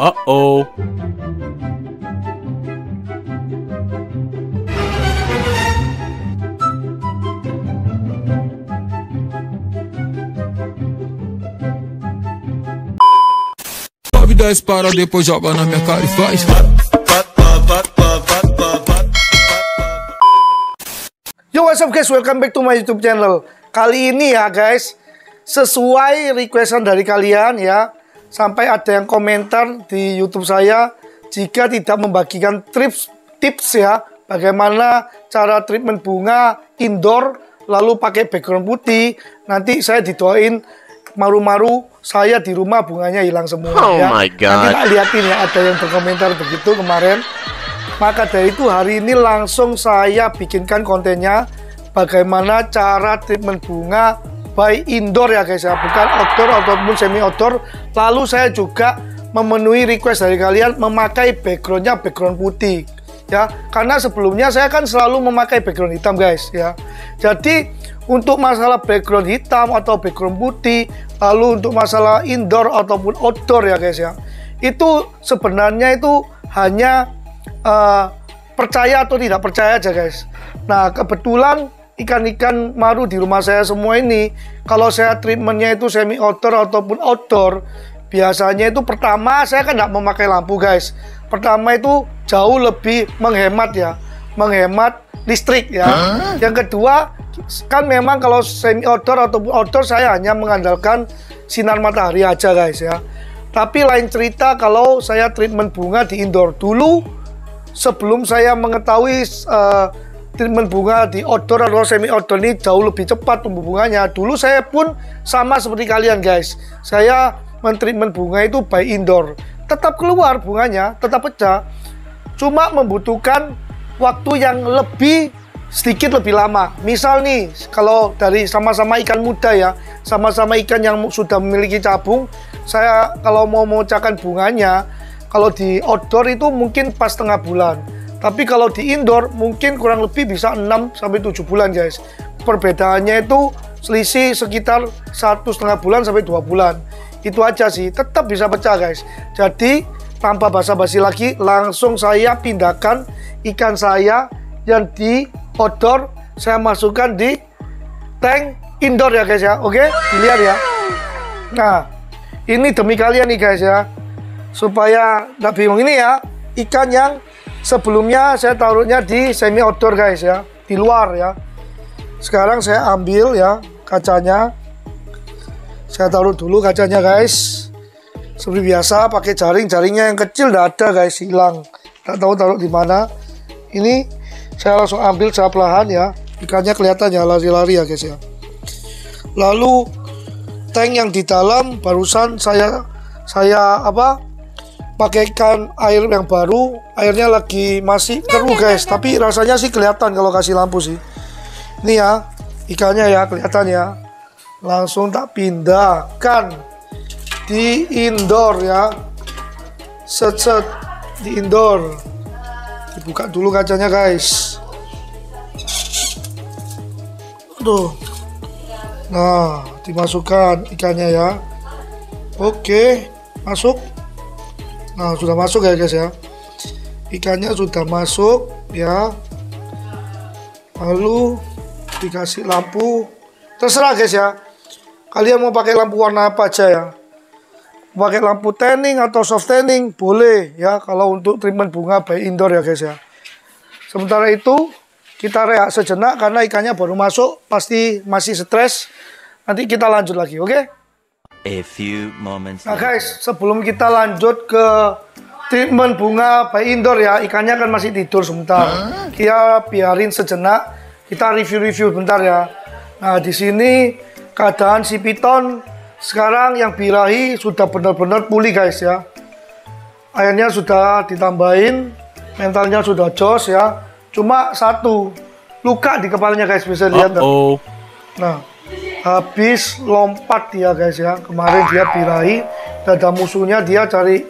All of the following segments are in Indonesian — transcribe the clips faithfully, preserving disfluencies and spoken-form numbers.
Uh-oh. Sabe da espada, depois joga na minha cara e faz. Yo, what's up guys, welcome back to my YouTube channel. Kali ini ya guys, sesuai requestan dari kalian ya, sampai ada yang komentar di YouTube saya jika tidak membagikan tips tips ya, bagaimana cara treatment bunga indoor lalu pakai background putih. Nanti saya didoain maru-maru saya di rumah bunganya hilang semua oh ya. My God. Nanti tak liatin ya, ada yang berkomentar begitu kemarin. Maka dari itu hari ini langsung saya bikinkan kontennya bagaimana cara treatment bunga by indoor ya guys ya, bukan outdoor ataupun semi outdoor. Lalu saya juga memenuhi request dari kalian memakai backgroundnya background putih ya, karena sebelumnya saya kan selalu memakai background hitam guys ya. Jadi untuk masalah background hitam atau background putih, lalu untuk masalah indoor ataupun outdoor ya guys ya, itu sebenarnya itu hanya Uh, percaya atau tidak percaya aja guys. Nah kebetulan ikan-ikan maru di rumah saya semua ini, kalau saya treatmentnya itu semi outdoor ataupun outdoor, biasanya itu pertama saya kan tidak memakai lampu guys. Pertama itu jauh lebih menghemat ya, menghemat listrik ya. Huh? Yang kedua kan memang kalau semi outdoor ataupun outdoor saya hanya mengandalkan sinar matahari aja guys ya. Tapi lain cerita kalau saya treatment bunga di indoor. Dulu sebelum saya mengetahui uh, treatment bunga di outdoor atau semi outdoor ini jauh lebih cepat tumbuh bunganya, dulu saya pun sama seperti kalian guys, saya mentreatment bunga itu by indoor, tetap keluar bunganya, tetap pecah, cuma membutuhkan waktu yang lebih sedikit lebih lama. Misal nih kalau dari sama-sama ikan muda ya, sama-sama ikan yang sudah memiliki cabung, saya kalau mau memecahkan bunganya kalau di outdoor itu mungkin pas setengah bulan. Tapi kalau di indoor mungkin kurang lebih bisa enam sampai tujuh bulan guys. Perbedaannya itu selisih sekitar satu setengah bulan sampai dua bulan. Itu aja sih, tetap bisa pecah guys. Jadi tanpa basa-basi lagi, langsung saya pindahkan ikan saya yang di outdoor, saya masukkan di tank indoor ya guys ya. Oke, dilihat ya. Nah, ini demi kalian nih guys ya, supaya nggak bingung. Ini ya ikan yang sebelumnya saya taruhnya di semi outdoor guys ya, di luar ya. Sekarang saya ambil ya kacanya, saya taruh dulu kacanya guys seperti biasa pakai jaring. Jaringnya yang kecil nggak ada guys, hilang, nggak tahu taruh di mana. Ini saya langsung ambil saya perlahan ya, ikannya kelihatan ya lari-lari ya guys ya. Lalu tank yang di dalam barusan saya saya apa pakaikan air yang baru, airnya lagi masih keruh guys, tapi rasanya sih kelihatan kalau kasih lampu sih. Ini ya ikannya ya kelihatan ya, langsung tak pindahkan di indoor ya, set set di indoor. Dibuka dulu kacanya guys, aduh. Nah dimasukkan ikannya ya, oke masuk. Nah sudah masuk ya guys ya, ikannya sudah masuk ya. Lalu dikasih lampu, terserah guys ya kalian mau pakai lampu warna apa aja ya, pakai lampu tanning atau soft tanning boleh ya, kalau untuk treatment bunga by indoor ya guys ya. Sementara itu kita rehat sejenak karena ikannya baru masuk, pasti masih stres, nanti kita lanjut lagi. Oke okay? A few moments. Nah guys, sebelum kita lanjut ke treatment bunga by indoor ya, ikannya kan masih tidur sebentar. Huh? Kita biarin sejenak, kita review-review bentar ya. Nah di sini keadaan si piton sekarang yang birahi sudah benar-benar pulih guys ya. Airnya sudah ditambahin, mentalnya sudah jos ya. Cuma satu luka di kepalanya guys, bisa lihat. Uh-oh. Nah. Habis lompat dia guys ya, kemarin dia birahi dada musuhnya, dia cari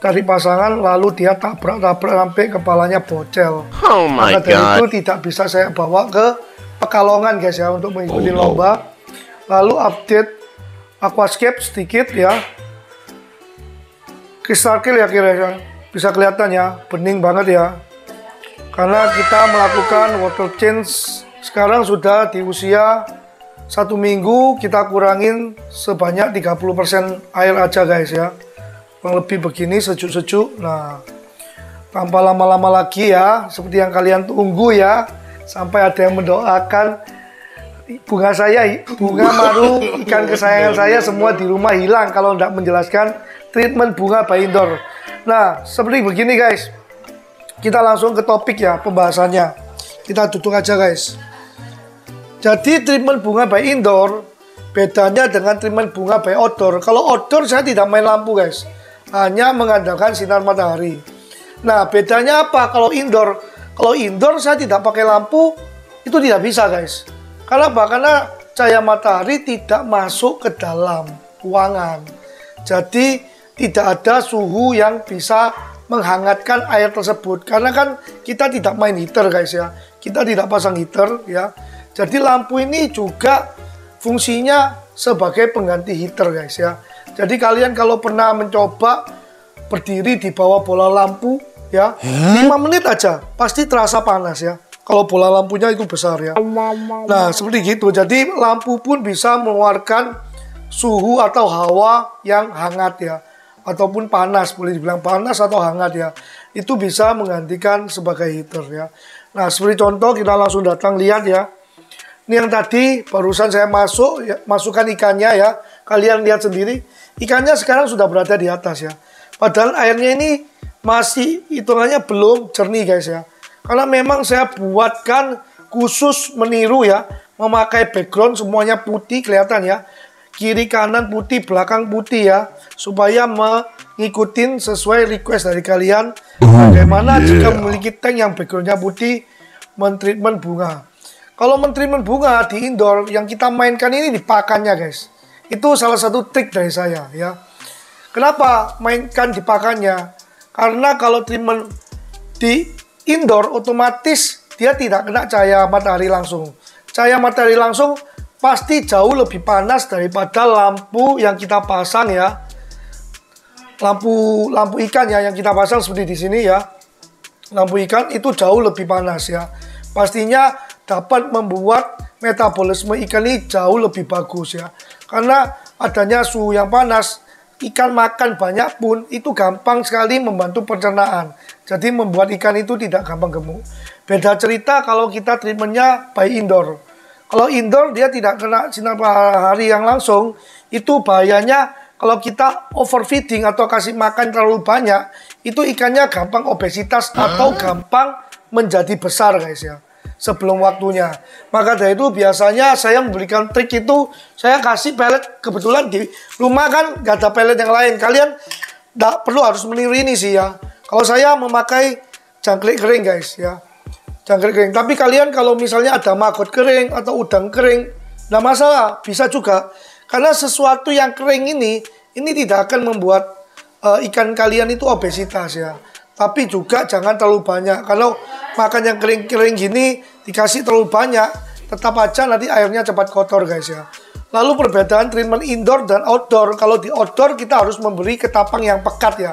cari pasangan lalu dia tabrak-tabrak sampai kepalanya bocel. Oh my God. Karena itu tidak bisa saya bawa ke Pekalongan guys ya untuk mengikuti oh, lomba. No. Lalu update Aquascape sedikit ya. crystal clear ya kira-kira, bisa kelihatan ya, bening banget ya. Karena kita melakukan water change sekarang sudah di usia satu minggu kita kurangin sebanyak tiga puluh persen air aja guys ya. Kurang lebih begini sejuk-sejuk. Nah, tanpa lama-lama lagi ya, seperti yang kalian tunggu ya, sampai ada yang mendoakan bunga saya, bunga maru, ikan kesayangan saya semua di rumah hilang kalau tidak menjelaskan treatment bunga by indoor. Nah, seperti begini guys, kita langsung ke topik ya pembahasannya. Kita duduk aja guys. Jadi treatment bunga by indoor bedanya dengan treatment bunga by outdoor. Kalau outdoor saya tidak main lampu guys, hanya mengandalkan sinar matahari. Nah, bedanya apa kalau indoor? Kalau indoor saya tidak pakai lampu, itu tidak bisa guys. Kenapa? Karena cahaya matahari tidak masuk ke dalam ruangan. Jadi tidak ada suhu yang bisa menghangatkan air tersebut. Karena kan kita tidak main heater guys ya. Kita tidak pasang heater ya. Jadi lampu ini juga fungsinya sebagai pengganti heater guys ya. Jadi kalian kalau pernah mencoba berdiri di bawah bola lampu ya, lima menit aja pasti terasa panas ya. Kalau bola lampunya itu besar ya. Nah, seperti gitu. Jadi lampu pun bisa mengeluarkan suhu atau hawa yang hangat ya, ataupun panas, boleh dibilang panas atau hangat ya. Itu bisa menggantikan sebagai heater ya. Nah, seperti contoh kita langsung datang lihat ya. Ini yang tadi barusan saya masuk ya, masukkan ikannya ya. Kalian lihat sendiri, ikannya sekarang sudah berada di atas ya. Padahal airnya ini masih hitungannya belum jernih guys ya. Karena memang saya buatkan khusus meniru ya, memakai background semuanya putih kelihatan ya, kiri kanan putih, belakang putih ya, supaya mengikutin sesuai request dari kalian. Bagaimana oh, yeah. jika memiliki tank yang backgroundnya putih, mentreatment bunga? Kalau mentreatment bunga di indoor yang kita mainkan ini dipakannya guys, itu salah satu trik dari saya ya. Kenapa mainkan dipakannya? Karena kalau treatment di indoor otomatis dia tidak kena cahaya matahari langsung. Cahaya matahari langsung pasti jauh lebih panas daripada lampu yang kita pasang ya. Lampu lampu ikan ya yang kita pasang seperti di sini ya. Lampu ikan itu jauh lebih panas ya. Pastinya dapat membuat metabolisme ikan ini jauh lebih bagus ya. Karena adanya suhu yang panas, ikan makan banyak pun itu gampang sekali membantu pencernaan. Jadi membuat ikan itu tidak gampang gemuk. Beda cerita kalau kita treatmentnya by indoor. Kalau indoor dia tidak kena sinar matahari yang langsung. Itu bahayanya kalau kita overfeeding atau kasih makan terlalu banyak, itu ikannya gampang obesitas atau gampang menjadi besar guys ya, sebelum waktunya. Maka dari itu biasanya saya memberikan trik itu, saya kasih pelet. Kebetulan di rumah kan gak ada pelet yang lain. Kalian gak perlu harus meniru ini sih ya. Kalau saya memakai jangkrik kering guys ya, jangkrik kering. Tapi kalian kalau misalnya ada maggot kering atau udang kering, gak masalah, bisa juga. Karena sesuatu yang kering ini, ini tidak akan membuat uh, ikan kalian itu obesitas ya. Tapi juga jangan terlalu banyak. Kalau makan yang kering-kering gini dikasih terlalu banyak, tetap aja nanti airnya cepat kotor guys ya. Lalu perbedaan treatment indoor dan outdoor. Kalau di outdoor kita harus memberi ketapang yang pekat ya.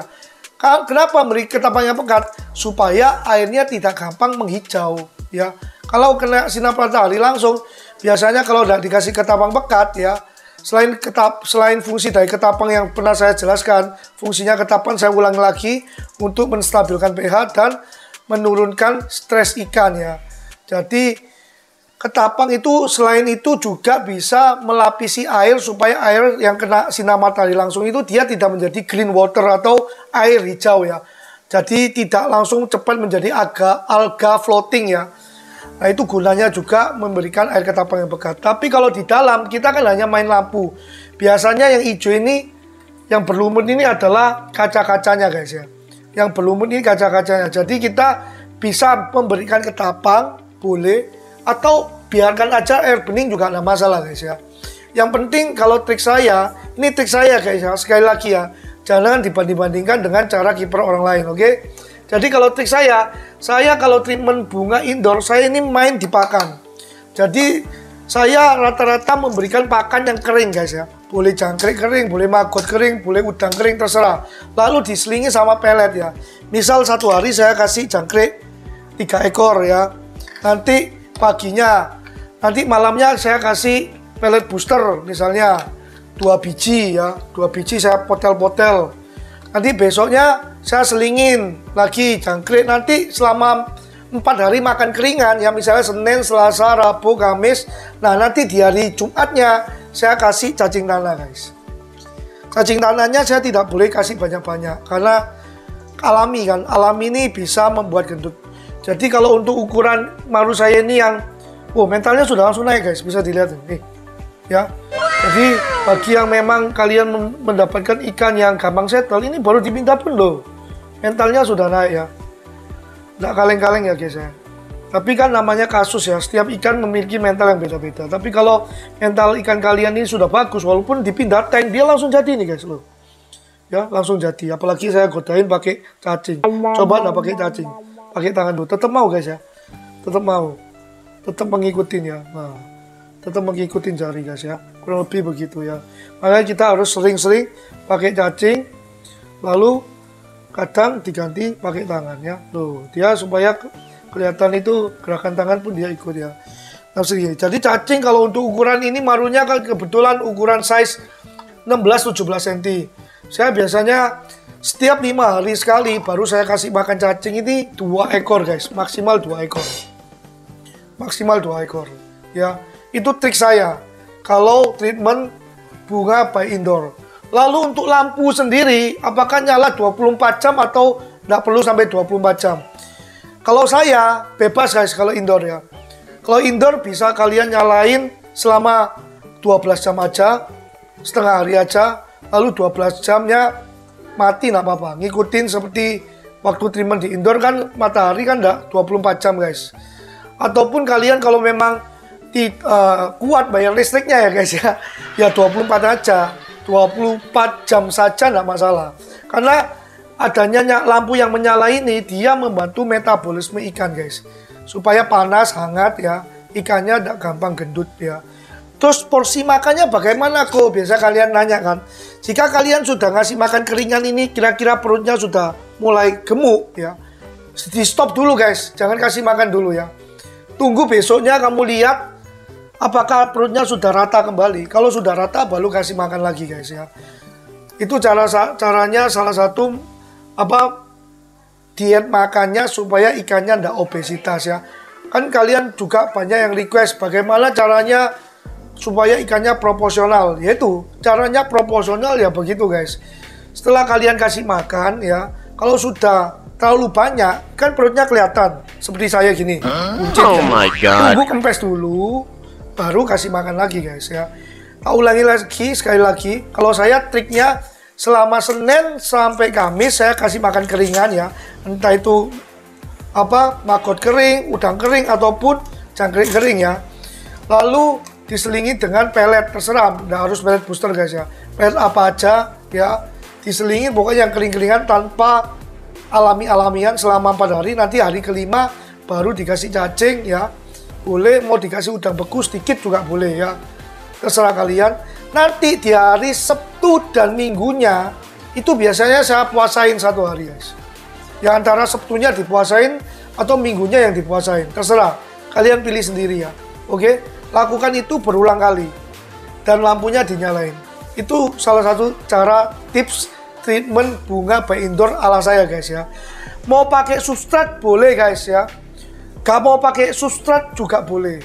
Kenapa memberi ketapang yang pekat? Supaya airnya tidak gampang menghijau ya. Kalau kena sinar matahari langsung, biasanya kalau tidak dikasih ketapang pekat ya, Selain, ketap, selain fungsi dari ketapang yang pernah saya jelaskan, fungsinya ketapang saya ulang lagi untuk menstabilkan pH dan menurunkan stres ikan ya. Jadi ketapang itu selain itu juga bisa melapisi air supaya air yang kena sinar matahari langsung itu dia tidak menjadi green water atau air hijau ya. Jadi tidak langsung cepat menjadi alga, alga floating ya. Nah, itu gunanya juga memberikan air ketapang yang pekat. Tapi kalau di dalam kita kan hanya main lampu. Biasanya yang hijau ini, yang berlumut ini adalah kaca-kacanya guys ya. Yang berlumut ini kaca-kacanya. Jadi kita bisa memberikan ketapang, boleh, atau biarkan aja air bening juga tidak masalah guys ya. Yang penting kalau trik saya, ini trik saya guys ya, sekali lagi ya, jangan dibanding-bandingkan dengan cara kiper orang lain, oke? Okay? Jadi kalau trik saya, saya kalau treatment bunga indoor, saya ini main di pakan. Jadi saya rata-rata memberikan pakan yang kering guys ya. boleh jangkrik kering, boleh maggot kering, boleh udang kering, terserah. Lalu diselingi sama pelet ya. Misal satu hari saya kasih jangkrik tiga ekor ya. Nanti paginya, nanti malamnya saya kasih pelet booster misalnya dua biji ya, dua biji saya potel-potel. Nanti besoknya saya selingin lagi jangkrik. Nanti selama empat hari makan keringan ya, misalnya Senin, Selasa, Rabu, Kamis. Nah nanti di hari Jumatnya saya kasih cacing tanah guys. Cacing tanahnya saya tidak boleh kasih banyak-banyak karena alami kan, alami ini bisa membuat gendut. Jadi kalau untuk ukuran maru saya ini yang, oh mentalnya sudah langsung naik guys, bisa dilihat nih ya. Jadi bagi yang memang kalian mendapatkan ikan yang gampang settle, ini baru diminta pun loh, mentalnya sudah naik ya. Nggak kaleng-kaleng ya guys ya. Tapi kan namanya kasus ya, setiap ikan memiliki mental yang beda-beda. Tapi kalau mental ikan kalian ini sudah bagus, walaupun dipindah tank dia langsung jadi nih guys loh. Ya langsung jadi. Apalagi saya godain pakai cacing. Coba nggak pakai cacing, pakai tangan dulu. Tetap mau guys ya, tetap mau, tetap mengikutin ya. Nah, tetap mengikutin jari guys ya. Kurang lebih begitu ya. Makanya kita harus sering-sering pakai cacing. Lalu kadang diganti pakai tangan ya loh, dia supaya kelihatan itu gerakan tangan pun dia ikut ya. Nah, jadi cacing kalau untuk ukuran ini marunya kan kebetulan ukuran size enam belas tujuh belas sentimeter. Saya biasanya setiap lima hari sekali baru saya kasih makan cacing ini dua ekor guys, maksimal dua ekor, maksimal dua ekor ya. Itu trik saya kalau treatment bunga by indoor. Lalu untuk lampu sendiri, apakah nyala dua puluh empat jam atau nggak perlu sampai dua puluh empat jam? Kalau saya, bebas guys kalau indoor ya. Kalau indoor bisa kalian nyalain selama dua belas jam aja, setengah hari aja, lalu dua belas jamnya mati nggak apa-apa. Ngikutin seperti waktu treatment di indoor kan, matahari kan nggak dua puluh empat jam guys. Ataupun kalian kalau memang di, uh, kuat bayar listriknya ya guys ya, ya dua puluh empat aja. dua puluh empat jam saja tidak masalah, karena adanya lampu yang menyala ini dia membantu metabolisme ikan guys, supaya panas hangat ya, ikannya tidak gampang gendut ya. Terus porsi makannya bagaimana kok, biasa kalian nanya kan. Jika kalian sudah ngasih makan keringan ini kira-kira perutnya sudah mulai gemuk ya, di stop dulu guys, jangan kasih makan dulu ya. Tunggu besoknya kamu lihat apakah perutnya sudah rata kembali. Kalau sudah rata baru kasih makan lagi guys ya. Itu cara caranya salah satu apa diet makannya supaya ikannya ndak obesitas ya. Kan kalian juga banyak yang request bagaimana caranya supaya ikannya proporsional. Yaitu caranya proporsional ya begitu guys. Setelah kalian kasih makan ya, kalau sudah terlalu banyak kan perutnya kelihatan seperti saya gini. Buncit, oh my god. Tunggu kempes dulu, baru kasih makan lagi guys ya. Nah, ulangi lagi sekali lagi. Kalau saya triknya selama Senin sampai Kamis saya kasih makan keringan ya, entah itu apa maggot kering, udang kering ataupun jangkrik kering ya. Lalu diselingi dengan pelet, terserah, nggak harus pelet booster guys ya. Pelet apa aja ya, diselingi pokoknya yang kering-keringan tanpa alami-alamian selama empat hari. Nanti hari kelima baru dikasih cacing ya. Boleh mau dikasih udang beku sedikit juga boleh ya, terserah kalian. Nanti di hari Sabtu dan Minggunya itu biasanya saya puasain satu hari guys ya, antara Sabtunya dipuasain atau Minggunya yang dipuasain, terserah kalian pilih sendiri ya. Oke, lakukan itu berulang kali dan lampunya dinyalain. Itu salah satu cara tips treatment bunga by indoor ala saya guys ya. Mau pakai substrat boleh guys ya, gak mau pakai substrat juga boleh,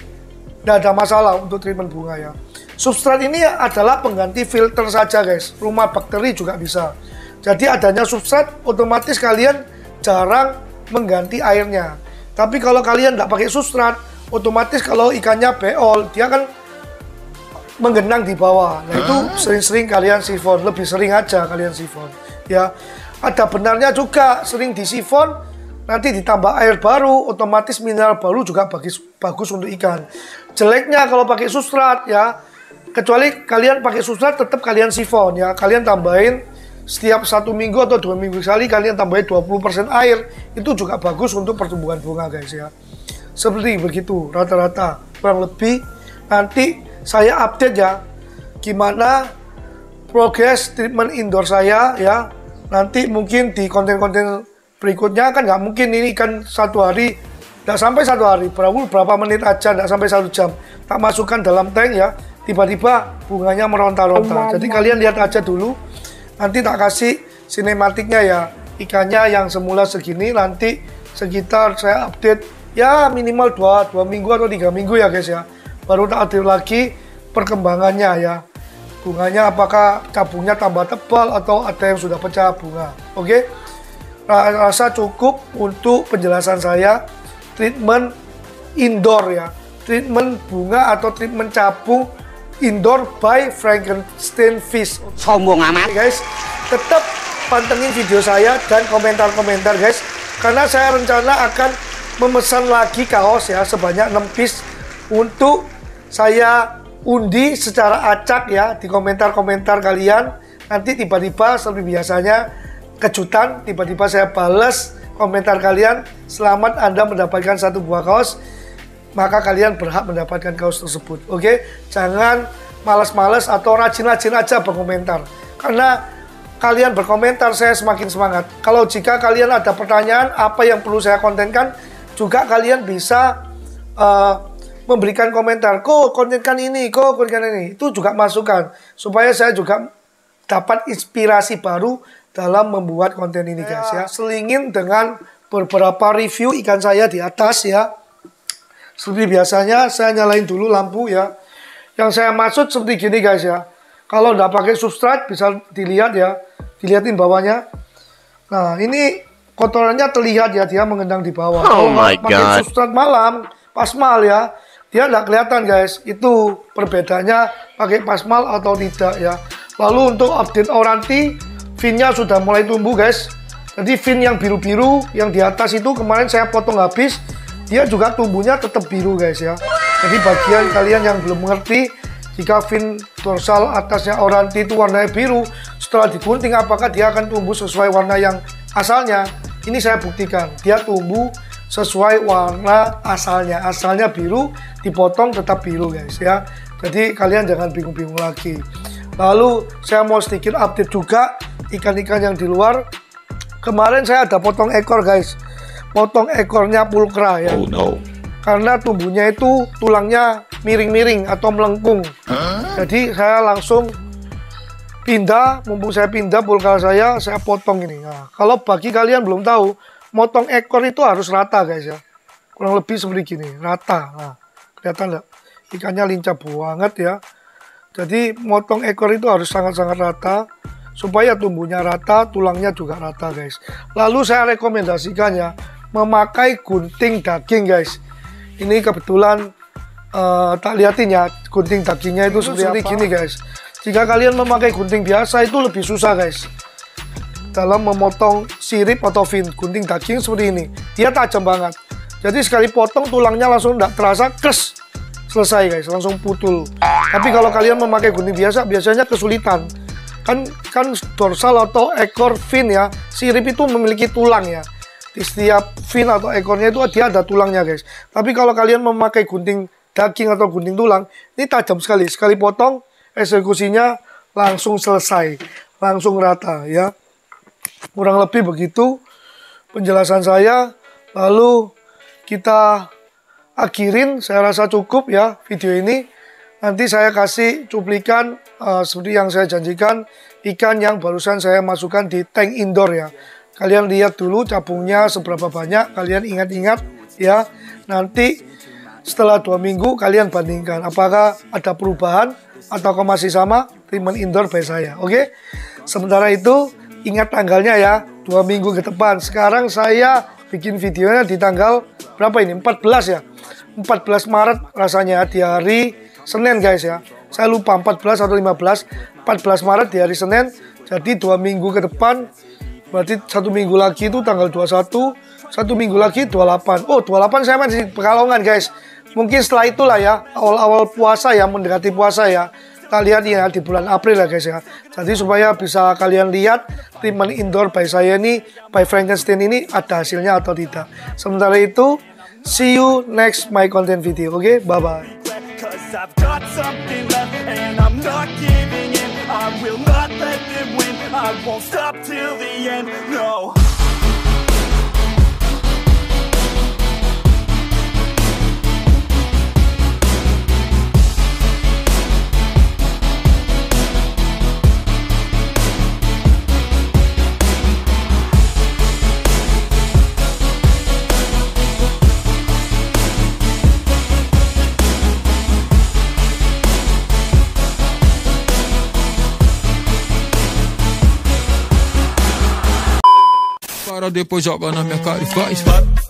tidak ada masalah untuk treatment bunga ya. Substrat ini adalah pengganti filter saja guys, rumah bakteri juga bisa. Jadi adanya substrat otomatis kalian jarang mengganti airnya. Tapi kalau kalian tidak pakai substrat, otomatis kalau ikannya beol dia kan menggenang di bawah. Nah itu sering-sering kalian sifon, lebih sering aja kalian sifon ya. Ada benarnya juga sering disifon, nanti ditambah air baru, otomatis mineral baru juga bagus, bagus untuk ikan. Jeleknya kalau pakai substrat ya, kecuali kalian pakai substrat tetap kalian sifon ya, kalian tambahin setiap satu minggu atau dua minggu sekali kalian tambahin dua puluh persen air, itu juga bagus untuk pertumbuhan bunga guys ya. Seperti begitu rata-rata kurang lebih. Nanti saya update ya gimana progres treatment indoor saya ya. Nanti mungkin di konten-konten berikutnya, kan nggak mungkin ini ikan satu hari, nggak sampai satu hari, berapa, berapa menit aja, nggak sampai satu jam. Tak masukkan dalam tank ya, tiba-tiba bunganya meronta-ronta. Jadi kalian lihat aja dulu, nanti tak kasih sinematiknya ya. Ikannya yang semula segini, nanti sekitar saya update ya minimal dua, dua minggu atau tiga minggu ya guys ya, baru tak update lagi perkembangannya ya, bunganya apakah cabungnya tambah tebal atau ada yang sudah pecah bunga. Oke, nah, rasa cukup untuk penjelasan saya treatment indoor ya, treatment bunga atau treatment cabung indoor by Frankenstein Fish. Sombong amat guys, tetap pantengin video saya dan komentar-komentar guys, karena saya rencana akan memesan lagi kaos ya sebanyak enam piece untuk saya undi secara acak ya di komentar-komentar kalian. Nanti tiba-tiba seperti biasanya kejutan, tiba-tiba saya balas komentar kalian, selamat Anda mendapatkan satu buah kaos, maka kalian berhak mendapatkan kaos tersebut. Oke, jangan malas-malas atau rajin-rajin aja berkomentar, karena kalian berkomentar saya semakin semangat. Kalau jika kalian ada pertanyaan apa yang perlu saya kontenkan, juga kalian bisa uh, memberikan komentar, kok kontenkan ini, kok kontenkan ini, itu juga masukan, supaya saya juga dapat inspirasi baru dalam membuat konten ini guys ya. Selingin dengan beberapa review ikan saya di atas ya. Seperti biasanya saya nyalain dulu lampu ya. Yang saya maksud seperti gini guys ya. Kalau nggak pakai substrat bisa dilihat ya, dilihatin bawahnya. Nah ini kotorannya terlihat ya, dia mengendang di bawah. Oh my God. Pakai substrat malam, pasmal ya, dia nggak kelihatan guys. Itu perbedaannya pakai pasmal atau tidak ya. Lalu untuk update Oranti, finnya sudah mulai tumbuh guys. Jadi fin yang biru-biru, yang di atas itu kemarin saya potong habis. Dia juga tumbuhnya tetap biru guys ya. Jadi bagian kalian yang belum mengerti, jika fin dorsal atasnya Oranti itu warnanya biru, setelah digunting apakah dia akan tumbuh sesuai warna yang asalnya? Ini saya buktikan, dia tumbuh sesuai warna asalnya. Asalnya biru, dipotong tetap biru guys ya. Jadi kalian jangan bingung-bingung lagi. Lalu saya mau sedikit update juga ikan-ikan yang di luar. Kemarin saya ada potong ekor guys, potong ekornya pulkra ya. Oh no. Karena tumbuhnya itu tulangnya miring-miring atau melengkung. Huh? Jadi saya langsung pindah, mumpung saya pindah pulkara saya, saya potong ini. Nah, kalau bagi kalian belum tahu, motong ekor itu harus rata guys ya. Kurang lebih seperti gini, rata. Nah, kelihatan nggak? Ikannya lincah banget ya. Jadi motong ekor itu harus sangat-sangat rata, supaya tumbuhnya rata, tulangnya juga rata guys. Lalu saya rekomendasikannya memakai gunting daging guys. Ini kebetulan uh, tak liatin ya gunting dagingnya itu, itu seperti gini guys. Jika kalian memakai gunting biasa itu lebih susah guys dalam memotong sirip atau fin. Gunting daging seperti ini, dia tajam banget. Jadi sekali potong tulangnya langsung tidak terasa, kres, selesai guys, langsung putul. Tapi kalau kalian memakai gunting biasa biasanya kesulitan. Kan kan dorsal atau ekor fin ya, sirip itu memiliki tulang ya. Di setiap fin atau ekornya itu dia ada tulangnya guys. Tapi kalau kalian memakai gunting daging atau gunting tulang, ini tajam sekali. Sekali potong, eksekusinya langsung selesai, langsung rata ya. Kurang lebih begitu penjelasan saya. Lalu kita akhirin, saya rasa cukup ya video ini. Nanti saya kasih cuplikan uh, seperti yang saya janjikan, ikan yang barusan saya masukkan di tank indoor ya. Kalian lihat dulu cabungnya seberapa banyak, kalian ingat-ingat ya. Nanti setelah dua minggu kalian bandingkan apakah ada perubahan atau masih sama treatment indoor by saya. Oke, sementara itu ingat tanggalnya ya, dua minggu ke depan. Sekarang saya bikin videonya di tanggal berapa ini, empat belas ya, empat belas Maret rasanya di hari Senin guys ya. Saya lupa empat belas atau lima belas, empat belas Maret di hari Senin. Jadi dua minggu ke depan, berarti satu minggu lagi itu tanggal dua puluh satu, satu minggu lagi dua puluh delapan. Oh dua puluh delapan saya masih di Pekalongan guys. Mungkin setelah itulah ya, awal-awal puasa ya, mendekati puasa ya. Kita lihat ya di bulan April ya guys ya. Jadi supaya bisa kalian lihat treatment indoor by saya ini, by Frankenstein ini ada hasilnya atau tidak. Sementara itu, see you next my content video. Oke, okay? Bye bye. I won't stop till the end, no. Para depojok kanan yang kak Rifai.